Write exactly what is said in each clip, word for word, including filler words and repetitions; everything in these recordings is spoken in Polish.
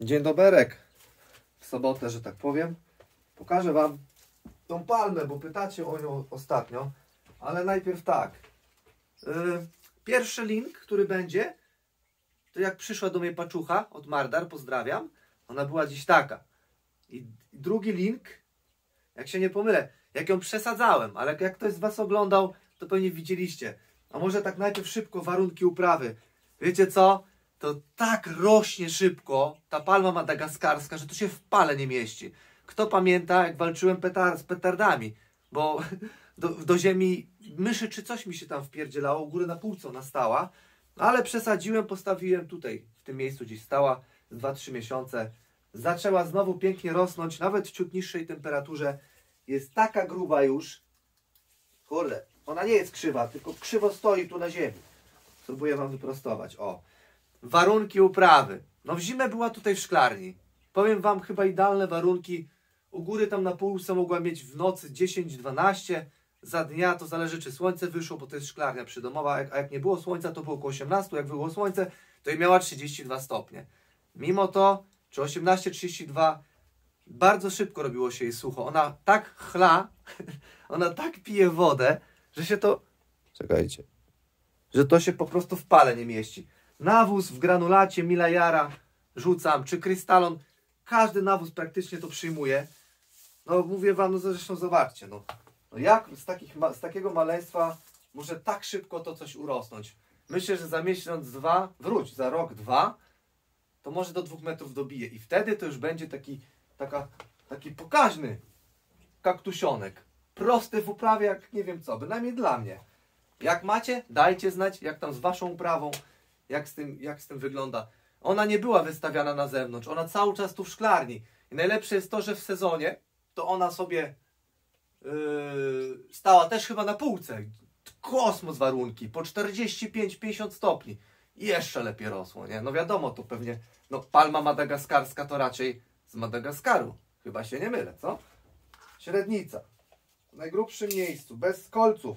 Dzień doberek, w sobotę, że tak powiem. Pokażę wam tą palmę, bo pytacie o nią ostatnio, ale najpierw tak. Pierwszy link, który będzie, to jak przyszła do mnie paczucha od Mardar, pozdrawiam, ona była dziś taka. I drugi link, jak się nie pomylę, jak ją przesadzałem, ale jak ktoś z was oglądał, to pewnie widzieliście. A może tak najpierw szybko warunki uprawy. Wiecie co? To tak rośnie szybko ta palma madagaskarska, że to się w pale nie mieści. Kto pamięta, jak walczyłem petar z petardami, bo do, do ziemi myszy czy coś mi się tam wpierdzielało, u góry na półce ona stała, ale przesadziłem, postawiłem tutaj, w tym miejscu gdzieś stała, dwa trzy miesiące. Zaczęła znowu pięknie rosnąć, nawet w ciut niższej temperaturze. Jest taka gruba już, kurde, ona nie jest krzywa, tylko krzywo stoi tu na ziemi. Spróbuję wam wyprostować, o. Warunki uprawy. No w zimę była tutaj w szklarni. Powiem wam, chyba idealne warunki. U góry tam na półce mogła mieć w nocy dziesięć dwanaście, za dnia to zależy, czy słońce wyszło, bo to jest szklarnia przydomowa, a jak, a jak nie było słońca, to było około osiemnaście, jak było słońce, to i miała trzydzieści dwa stopnie. Mimo to, czy osiemnaście trzydzieści dwa, bardzo szybko robiło się jej sucho. Ona tak chla, ona tak pije wodę, że się to... Czekajcie. Że to się po prostu w pale nie mieści. Nawóz w granulacie Milajara rzucam, czy krystalon. Każdy nawóz praktycznie to przyjmuje. No mówię wam, no zresztą zobaczcie, no, no jak z, takich, z takiego maleństwa może tak szybko to coś urosnąć. Myślę, że za miesiąc, dwa, wróć, za rok, dwa, to może do dwóch metrów dobije. I wtedy to już będzie taki, taka, taki pokaźny kaktusionek. Prosty w uprawie, jak nie wiem co, bynajmniej dla mnie. Jak macie, dajcie znać, jak tam z waszą uprawą, jak z tym, jak z tym wygląda. Ona nie była wystawiana na zewnątrz, ona cały czas tu w szklarni. I najlepsze jest to, że w sezonie to ona sobie yy, stała też chyba na półce. Kosmos warunki, po czterdzieści pięć pięćdziesiąt stopni. I jeszcze lepiej rosło, nie? No wiadomo, to pewnie, no palma madagaskarska to raczej z Madagaskaru. Chyba się nie mylę, co? Średnica. W najgrubszym miejscu, bez kolców.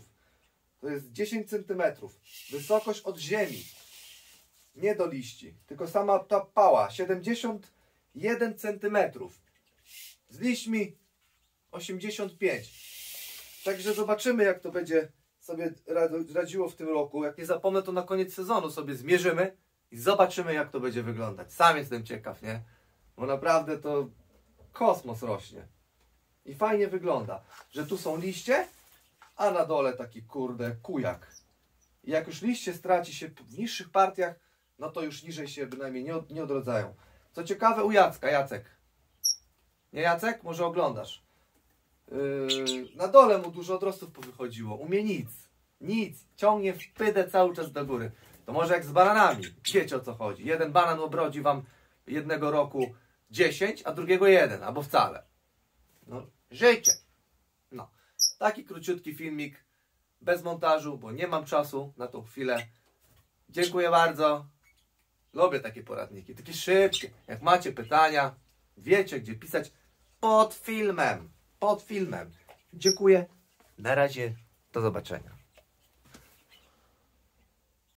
To jest dziesięć centymetrów. Wysokość od ziemi. Nie do liści, tylko sama ta pała, siedemdziesiąt jeden centymetrów. Z liśćmi osiemdziesiąt pięć. Także zobaczymy, jak to będzie sobie radziło w tym roku. Jak nie zapomnę, to na koniec sezonu sobie zmierzymy i zobaczymy, jak to będzie wyglądać. Sam jestem ciekaw, nie? Bo naprawdę to kosmos rośnie. I fajnie wygląda, że tu są liście, a na dole taki kurde kujak. I jak już liście straci się w niższych partiach, no to już niżej się bynajmniej nie, od, nie odrodzają. Co ciekawe u Jacka, Jacek. Nie Jacek? Może oglądasz. Yy, na dole mu dużo odrostów powychodziło. U mnie nic. Nic. Ciągnie w pydę cały czas do góry. To może jak z bananami. Wiecie o co chodzi. Jeden banan obrodzi wam jednego roku dziesięć, a drugiego jeden. Albo wcale. No, życie. No. Taki króciutki filmik. Bez montażu, bo nie mam czasu na tą chwilę. Dziękuję bardzo. Lubię takie poradniki, takie szybkie. Jak macie pytania, wiecie gdzie pisać. Pod filmem. Pod filmem. Dziękuję. Na razie. Do zobaczenia.